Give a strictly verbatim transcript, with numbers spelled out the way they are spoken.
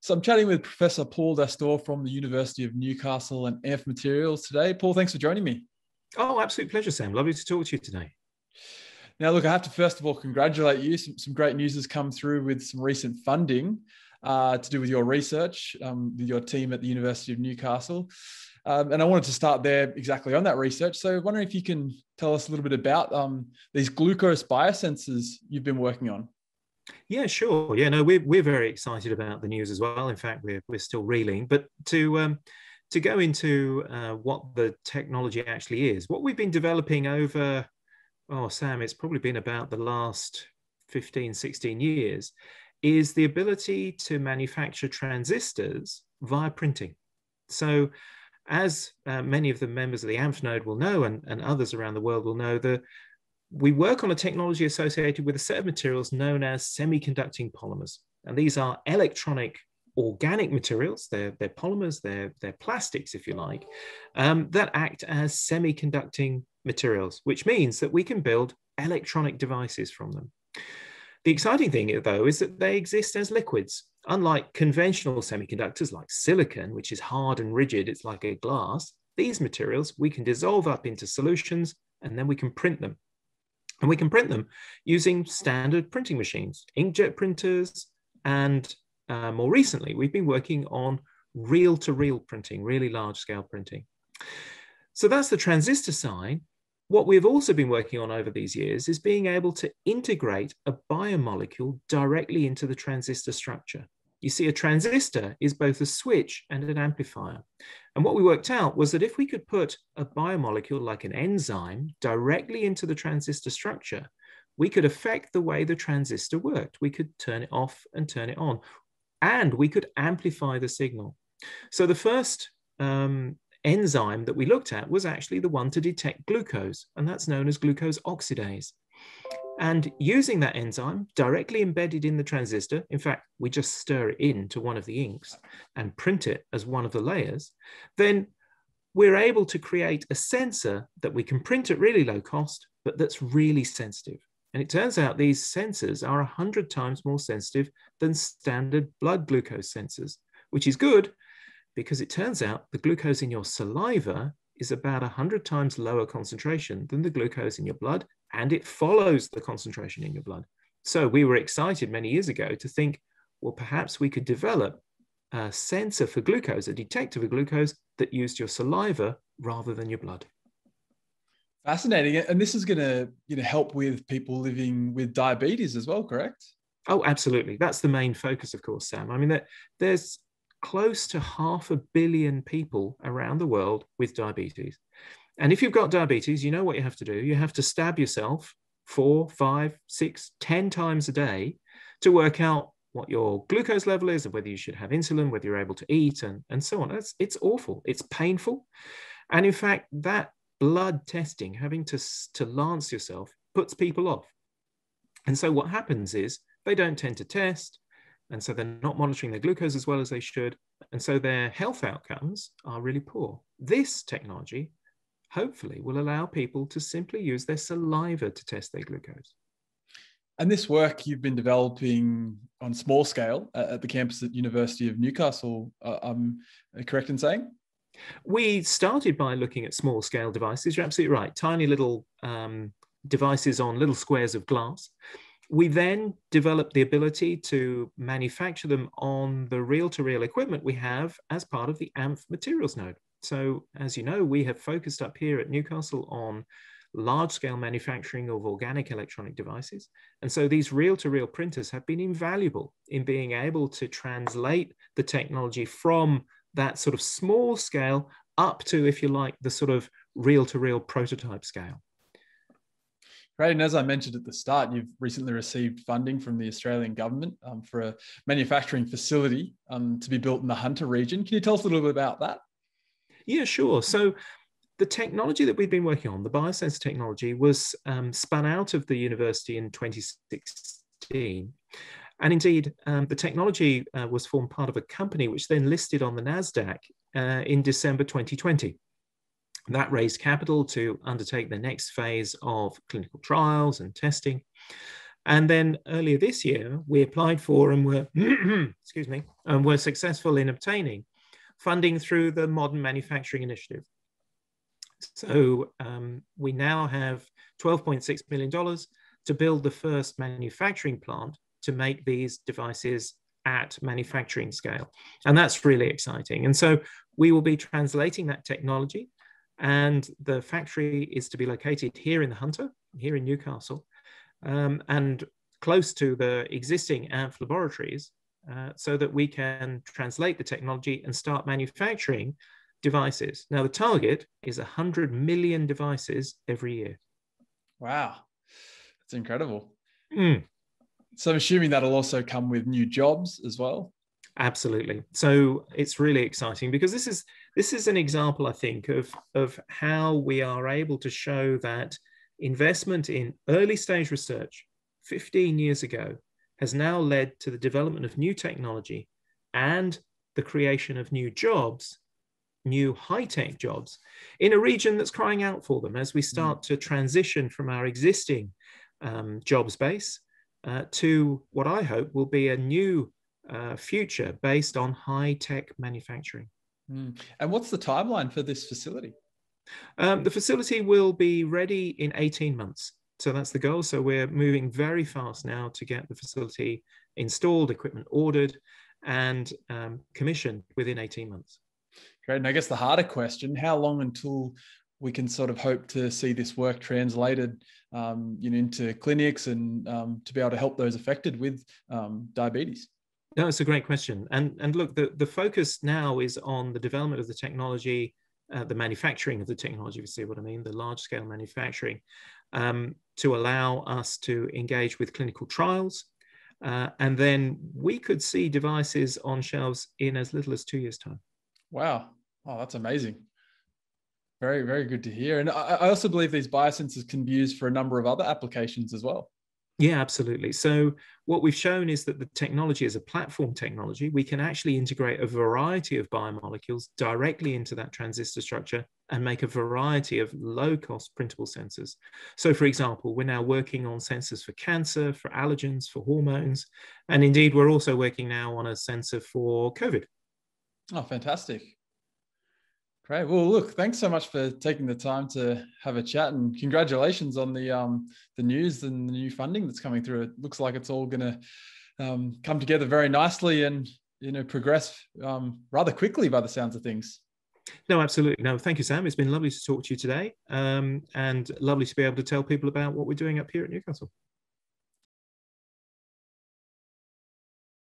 So I'm chatting with Professor Paul Dastoor from the University of Newcastle and A N F F Materials today. Paul, thanks for joining me. Oh, absolute pleasure, Sam. Lovely to talk to you today. Now, look, I have to first of all congratulate you. Some, some great news has come through with some recent funding uh, to do with your research, um, with your team at the University of Newcastle. Um, and I wanted to start there exactly on that research. So wondering if you can tell us a little bit about um, these glucose biosensors you've been working on. Yeah, sure. Yeah, no, we're, we're very excited about the news as well. In fact, we're, we're still reeling. But to, um, to go into uh, what the technology actually is, what we've been developing over, oh, Sam, it's probably been about the last fifteen, sixteen years, is the ability to manufacture transistors via printing. So as uh, many of the members of the A M P node will know, and, and others around the world will know, the we work on a technology associated with a set of materials known as semiconducting polymers. And these are electronic organic materials. They're, they're polymers, they're, they're plastics, if you like, um, that act as semiconducting materials, which means that we can build electronic devices from them. The exciting thing, though, is that they exist as liquids. Unlike conventional semiconductors like silicon, which is hard and rigid, it's like a glass, these materials we can dissolve up into solutions and then we can print them. And we can print them using standard printing machines, inkjet printers, and uh, more recently, we've been working on reel-to-reel printing, really large-scale printing. So that's the transistor side. What we've also been working on over these years is being able to integrate a biomolecule directly into the transistor structure. You see, a transistor is both a switch and an amplifier. And what we worked out was that if we could put a biomolecule like an enzyme directly into the transistor structure, we could affect the way the transistor worked. We could turn it off and turn it on, and we could amplify the signal. So the first um, enzyme that we looked at was actually the one to detect glucose, and that's known as glucose oxidase. And using that enzyme directly embedded in the transistor, in fact, we just stir it into one of the inks and print it as one of the layers, then we're able to create a sensor that we can print at really low cost, but that's really sensitive. And it turns out these sensors are one hundred times more sensitive than standard blood glucose sensors, which is good because it turns out the glucose in your saliva is about one hundred times lower concentration than the glucose in your blood, and it follows the concentration in your blood. So we were excited many years ago to think, well, perhaps we could develop a sensor for glucose, a detector for glucose that used your saliva rather than your blood. Fascinating. And this is going to, you know, help with people living with diabetes as well, correct? Oh, absolutely. That's the main focus, of course, Sam. I mean, there, there's close to half a billion people around the world with diabetes. And if you've got diabetes, you know what you have to do. You have to stab yourself four, five, six, ten times a day to work out what your glucose level is and whether you should have insulin, whether you're able to eat, and, and so on. It's, it's awful. It's painful. And in fact, that blood testing, having to, to lance yourself, puts people off. And so what happens is they don't tend to test. And so they're not monitoring their glucose as well as they should. And so their health outcomes are really poor. This technology hopefully will allow people to simply use their saliva to test their glucose. And this work you've been developing on small scale at the campus at University of Newcastle, uh, I'm correct in saying? We started by looking at small scale devices. You're absolutely right. Tiny little um, devices on little squares of glass. We then developed the ability to manufacture them on the reel-to-reel equipment we have as part of the A N F F Materials node. So, as you know, we have focused up here at Newcastle on large-scale manufacturing of organic electronic devices. And so these reel-to-reel printers have been invaluable in being able to translate the technology from that sort of small scale up to, if you like, the sort of reel-to-reel prototype scale. Great. And as I mentioned at the start, you've recently received funding from the Australian government um, for a manufacturing facility um, to be built in the Hunter region. Can you tell us a little bit about that? Yeah, sure. So the technology that we've been working on, the biosensor technology, was um, spun out of the university in twenty sixteen. And indeed, um, the technology uh, was formed part of a company which then listed on the NASDAQ uh, in December twenty twenty. That raised capital to undertake the next phase of clinical trials and testing. And then earlier this year, we applied for and were, excuse me, and were successful in obtaining funding through the Modern Manufacturing Initiative. So um, we now have twelve point six million dollars to build the first manufacturing plant to make these devices at manufacturing scale. And that's really exciting. And so we will be translating that technology, and the factory is to be located here in the Hunter, here in Newcastle, um, and close to the existing A N F F laboratories, uh, so that we can translate the technology and start manufacturing devices. Now, the target is one hundred million devices every year. Wow, that's incredible. Mm. So I'm assuming that'll also come with new jobs as well. Absolutely. So it's really exciting, because this is this is an example, I think, of, of how we are able to show that investment in early stage research fifteen years ago has now led to the development of new technology and the creation of new jobs, new high-tech jobs, in a region that's crying out for them as we start to transition from our existing um, jobs base uh, to what I hope will be a new Uh, future based on high-tech manufacturing. Mm. And what's the timeline for this facility? Um, the facility will be ready in eighteen months. So that's the goal. So we're moving very fast now to get the facility installed, equipment ordered, and um, commissioned within eighteen months. Great. And I guess the harder question, how long until we can sort of hope to see this work translated um, you know, into clinics and um, to be able to help those affected with um, diabetes? No, it's a great question. And, and look, the, the focus now is on the development of the technology, uh, the manufacturing of the technology, if you see what I mean, the large-scale manufacturing, um, to allow us to engage with clinical trials. Uh, and then we could see devices on shelves in as little as two years' time. Wow. Oh, that's amazing. Very, very good to hear. And I, I also believe these biosensors can be used for a number of other applications as well. Yeah, absolutely. So what we've shown is that the technology is a platform technology. We can actually integrate a variety of biomolecules directly into that transistor structure and make a variety of low-cost printable sensors. So, for example, we're now working on sensors for cancer, for allergens, for hormones, and indeed we're also working now on a sensor for COVID. Oh, fantastic. Great. Well, look, thanks so much for taking the time to have a chat, and congratulations on the um, the news and the new funding that's coming through. It looks like it's all going to um, come together very nicely and, you know, progress um, rather quickly by the sounds of things. No, absolutely. No, thank you, Sam. It's been lovely to talk to you today, um, and lovely to be able to tell people about what we're doing up here at Newcastle.